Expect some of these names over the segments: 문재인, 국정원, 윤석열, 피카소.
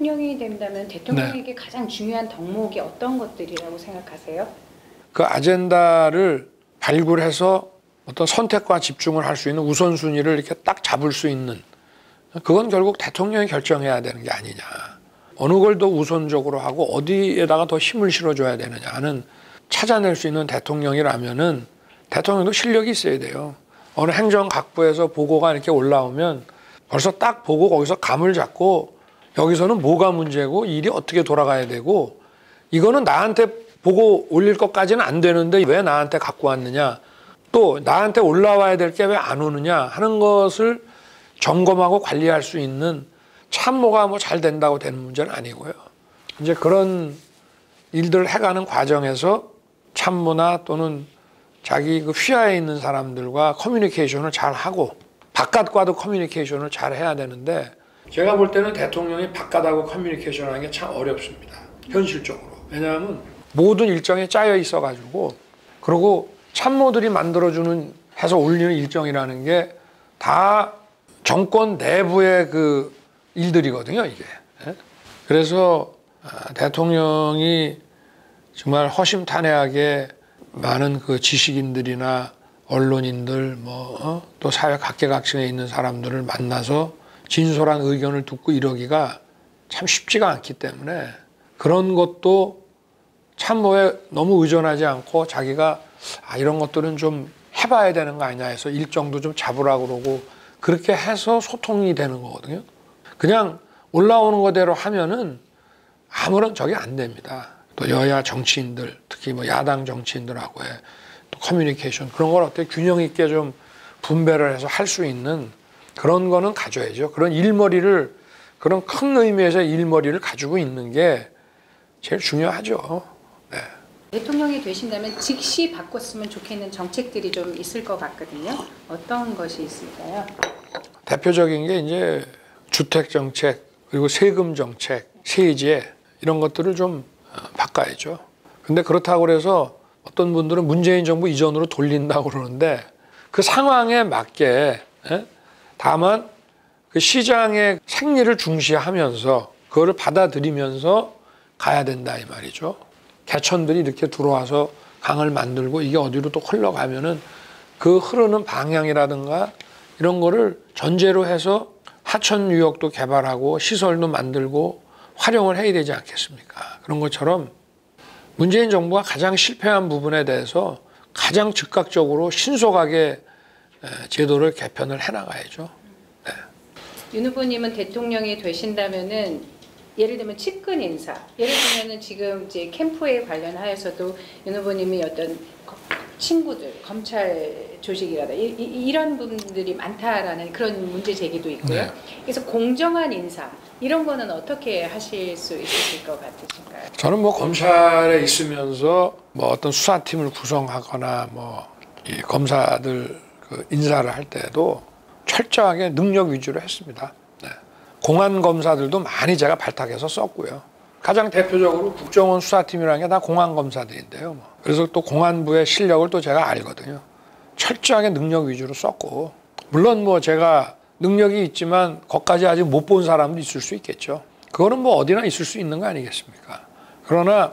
대통령이 된다면 대통령에게 네. 가장 중요한 덕목이 어떤 것들이라고 생각하세요? 그 아젠다를 발굴해서 어떤 선택과 집중을 할 수 있는 우선순위를 이렇게 딱 잡을 수 있는 그건 결국 대통령이 결정해야 되는 게 아니냐. 어느 걸 더 우선적으로 하고 어디에다가 더 힘을 실어줘야 되느냐는 찾아낼 수 있는 대통령이라면은 대통령도 실력이 있어야 돼요. 어느 행정각부에서 보고가 이렇게 올라오면 벌써 딱 보고 거기서 감을 잡고 여기서는 뭐가 문제고 일이 어떻게 돌아가야 되고 이거는 나한테 보고 올릴 것까지는 안 되는데 왜 나한테 갖고 왔느냐 또 나한테 올라와야 될 게 왜 안 오느냐 하는 것을 점검하고 관리할 수 있는 참모가 뭐 잘 된다고 되는 문제는 아니고요. 이제 그런 일들을 해가는 과정에서 참모나 또는 자기 그 휘하에 있는 사람들과 커뮤니케이션을 잘 하고 바깥과도 커뮤니케이션을 잘 해야 되는데 제가 볼 때는 대통령이 바깥하고 커뮤니케이션을 하는 게 참 어렵습니다. 현실적으로. 왜냐하면 모든 일정에 짜여 있어가지고 그리고 참모들이 만들어주는 해서 올리는 일정이라는 게 다 정권 내부의 그 일들이거든요, 이게. 그래서 대통령이 정말 허심탄회하게 많은 그 지식인들이나 언론인들 뭐 또 사회 각계각층에 있는 사람들을 만나서 진솔한 의견을 듣고 이러기가 참 쉽지가 않기 때문에 그런 것도 참모에 너무 의존하지 않고 자기가 아 이런 것들은 좀 해봐야 되는 거 아니냐 해서 일정도 좀 잡으라고 그러고 그렇게 해서 소통이 되는 거거든요. 그냥 올라오는 거대로 하면은 아무런 적이 안 됩니다. 또 여야 정치인들 특히 뭐 야당 정치인들하고의 또 커뮤니케이션 그런 걸 어떻게 균형 있게 좀 분배를 해서 할 수 있는 그런 거는 가져야죠. 그런 일머리를 그런 큰 의미에서 일머리를 가지고 있는 게 제일 중요하죠. 네. 대통령이 되신다면 즉시 바꿨으면 좋겠는 정책들이 좀 있을 것 같거든요. 어떤 것이 있을까요? 대표적인 게 이제 주택 정책 그리고 세금 정책, 세제 이런 것들을 좀 바꿔야죠. 근데 그렇다고 그래서 어떤 분들은 문재인 정부 이전으로 돌린다고 그러는데 그 상황에 맞게 다만 그 시장의 생리를 중시하면서 그거를 받아들이면서 가야 된다 이 말이죠. 개천들이 이렇게 들어와서 강을 만들고 이게 어디로 또 흘러가면은 그 흐르는 방향이라든가 이런 거를 전제로 해서 하천 유역도 개발하고 시설도 만들고 활용을 해야 되지 않겠습니까? 그런 것처럼 문재인 정부가 가장 실패한 부분에 대해서 가장 즉각적으로 신속하게 제도를 개편을 해나가야죠. 네. 윤 후보님은 대통령이 되신다면은 예를 들면 측근 인사, 예를 들면은 지금 이제 캠프에 관련하여서도 윤 후보님이 어떤 친구들, 검찰 조직이라다 이런 분들이 많다라는 그런 문제 제기도 있고요. 네. 그래서 공정한 인사 이런 거는 어떻게 하실 수 있으실 것 같으신가요? 저는 뭐 검찰에 있으면서 뭐 어떤 수사팀을 구성하거나 뭐 이 검사들 그 인사를 할 때도 철저하게 능력 위주로 했습니다. 네. 공안 검사들도 많이 제가 발탁해서 썼고요. 가장 대표적으로 국정원 수사팀이라는 게 다 공안 검사들인데요. 뭐. 그래서 또 공안부의 실력을 또 제가 알거든요. 철저하게 능력 위주로 썼고 물론 뭐 제가 능력이 있지만 거기까지 아직 못 본 사람도 있을 수 있겠죠. 그거는 뭐 어디나 있을 수 있는 거 아니겠습니까? 그러나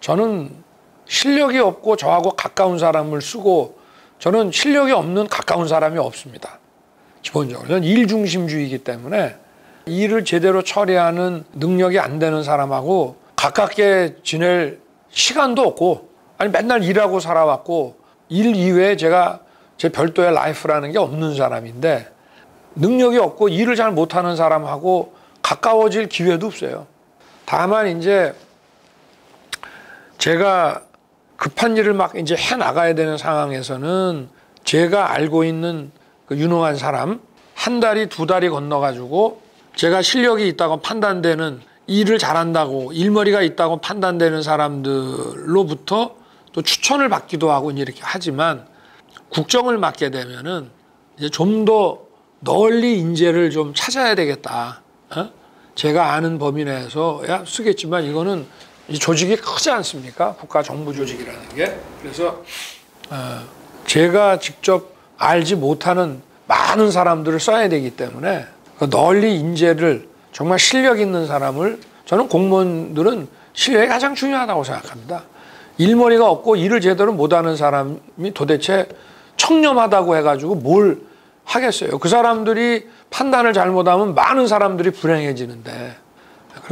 저는 실력이 없고 저하고 가까운 사람을 쓰고 저는 실력이 없는 가까운 사람이 없습니다. 기본적으로. 저는 일 중심주의이기 때문에 일을 제대로 처리하는 능력이 안 되는 사람하고 가깝게 지낼 시간도 없고 아니 맨날 일하고 살아왔고 일 이외에 제가 제 별도의 라이프라는 게 없는 사람인데 능력이 없고 일을 잘 못하는 사람하고 가까워질 기회도 없어요. 다만 이제 제가 급한 일을 막 이제 해나가야 되는 상황에서는 제가 알고 있는 그 유능한 사람 한 다리 두 다리 건너가지고 제가 실력이 있다고 판단되는 일을 잘한다고 일머리가 있다고 판단되는 사람들로부터 또 추천을 받기도 하고 이렇게 하지만 국정을 맡게 되면은 이제 좀 더 널리 인재를 좀 찾아야 되겠다. 어? 제가 아는 범위 내에서야 쓰겠지만 이거는 이 조직이 크지 않습니까? 국가 정부 조직이라는 게. 그래서 제가 직접 알지 못하는 많은 사람들을 써야 되기 때문에 널리 인재를 정말 실력 있는 사람을, 저는 공무원들은 실력이 가장 중요하다고 생각합니다. 일머리가 없고 일을 제대로 못하는 사람이 도대체 청렴하다고 해가지고 뭘 하겠어요. 그 사람들이 판단을 잘못하면 많은 사람들이 불행해지는데,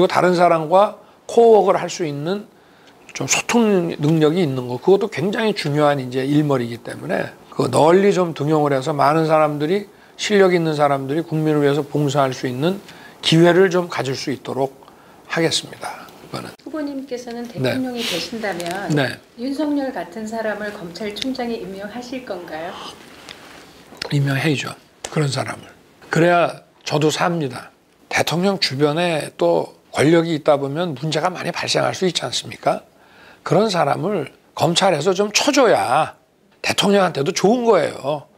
그리고 다른 사람과 코어워크를 할 수 있는 좀 소통 능력이 있는 거, 그것도 굉장히 중요한 이제 일머리이기 때문에 그 널리 좀 등용을 해서 많은 사람들이, 실력 있는 사람들이 국민을 위해서 봉사할 수 있는 기회를 좀 가질 수 있도록 하겠습니다. 이거는. 후보님께서는 대통령이 되신다면 윤석열 같은 사람을 검찰총장에 임명하실 건가요? 임명해야죠. 그런 사람을. 그래야 저도 삽니다. 대통령 주변에 또 권력이 있다 보면 문제가 많이 발생할 수 있지 않습니까? 그런 사람을 검찰에서 좀 쳐줘야 대통령한테도 좋은 거예요.